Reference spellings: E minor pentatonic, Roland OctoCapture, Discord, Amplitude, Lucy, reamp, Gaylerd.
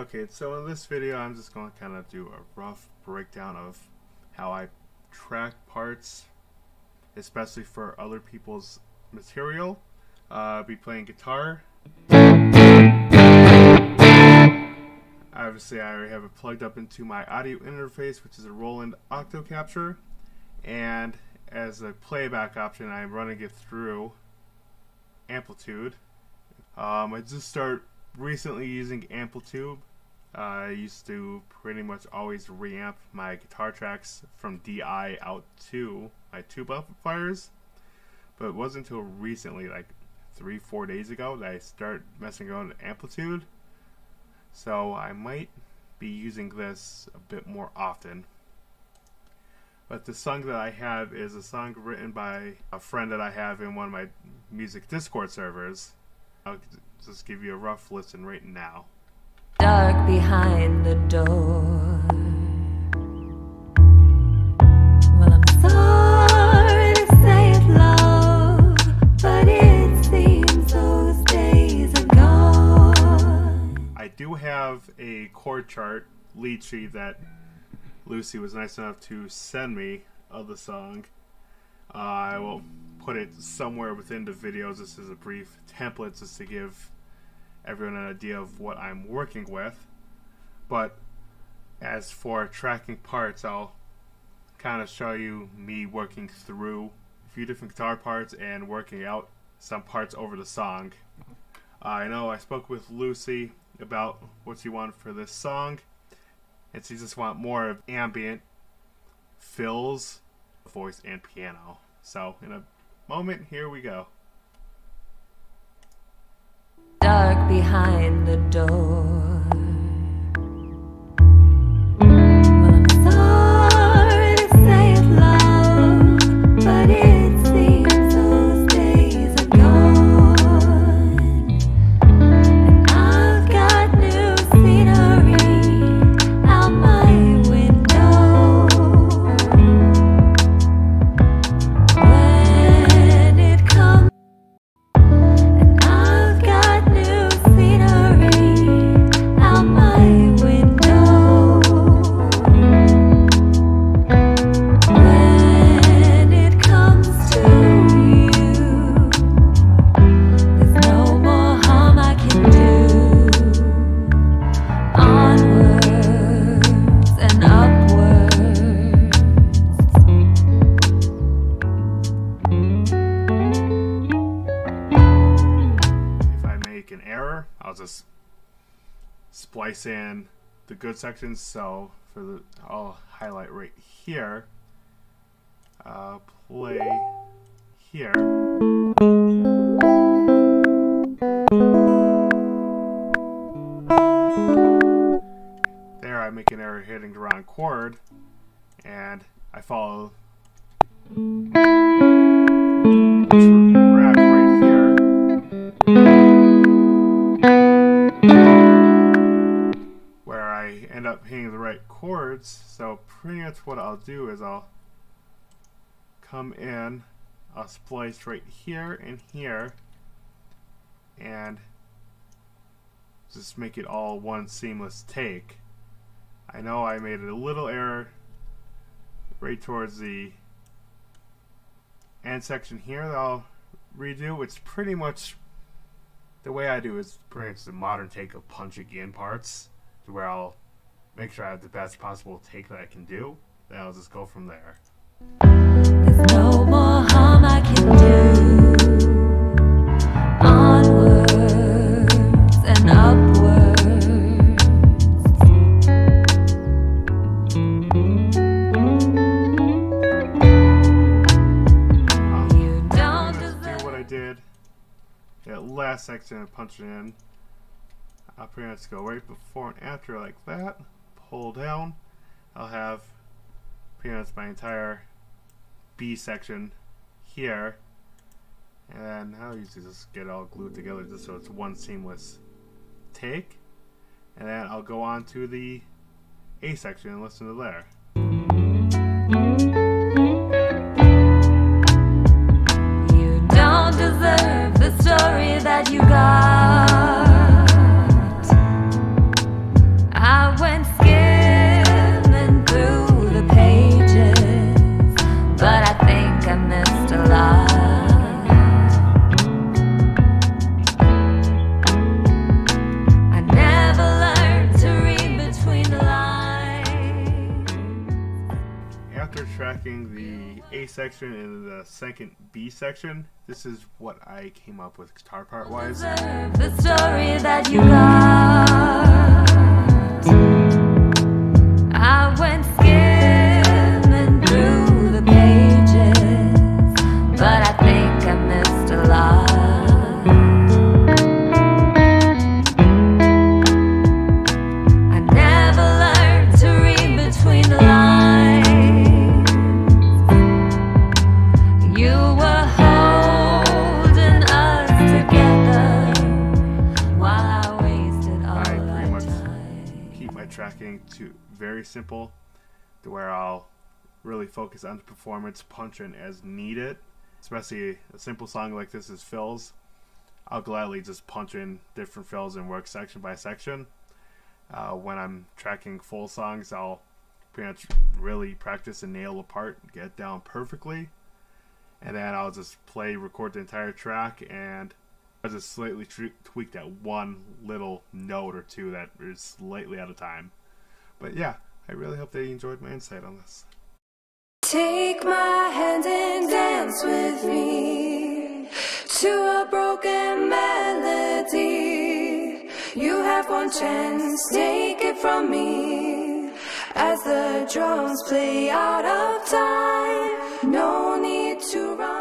Okay, so in this video I'm just going to kind of do a rough breakdown of how I track parts, especially for other people's material. I'll be playing guitar. Obviously I already have it plugged up into my audio interface, which is a Roland OctoCapture, and as a playback option I'm running it through Amplitude. I just started recently using Amplitude. I used to pretty much always reamp my guitar tracks from DI out to my tube amplifiers, but it wasn't until recently, like 3-4 days ago, that I started messing around with Amplitude. So I might be using this a bit more often. But the song that I have is a song written by a friend that I have in one of my music Discord servers. I'll just give you a rough listen right now. Dark behind the door. Well, I'm sorry to say it low, but it seems those days are gone. I do have a chord chart lead sheet that Lucy was nice enough to send me of the song. I will put it somewhere within the videos. This is a brief template just to give everyone an idea of what I'm working with. But as for tracking parts, I'll kind of show you me working through a few different guitar parts and working out some parts over the song. I know I spoke with Lucy about what she wanted for this song, and she just wanted more of ambient fills, voice and piano. So in a moment, here we go. Dark behind the door. Well, I'm sorry to say it low, but it seems those days are gone. And I've got new scenery out my window. When it comes. An error, I'll just splice in the good sections. So for the, I'll highlight right here, play here, there I make an error hitting the wrong chord, and I follow up hitting the right chords. So pretty much what I'll do is I'll come in, I'll splice right here and here, and just make it all one seamless take. I know I made a little error right towards the end section here that I'll redo. It's pretty much the way I do is pretty much the modern take of punching in parts, to where I'll make sure I have the best possible take that I can do, then I'll just go from there. There's no more harm I can do. Onwards and upwards. You don't do what I did. That last section of punching in. I'll pretty much go right before and after like that. Hold down, I'll have pretty much my entire B section here, and I'll usually just get all glued together just so it's one seamless take, and then I'll go on to the A section and listen to there. You don't deserve the story that you got. tracking the A section and the second B section. This is what I came up with guitar part wise. The story that you got. I went skimming through the pages, but I think I missed a lot. Tracking to very simple, to where I'll really focus on the performance, punching as needed. Especially a simple song like this is fills. I'll gladly just punch in different fills and work section by section. When I'm tracking full songs, I'll pretty much really practice and nail apart, get it down perfectly, and then I'll just play, record the entire track, and I'll just slightly tweak that one little note or two that is slightly out of time. But yeah, I really hope that you enjoyed my insight on this. Take my hand and dance with me to a broken melody. You have one chance, take it from me. As the drums play out of time, no need to run.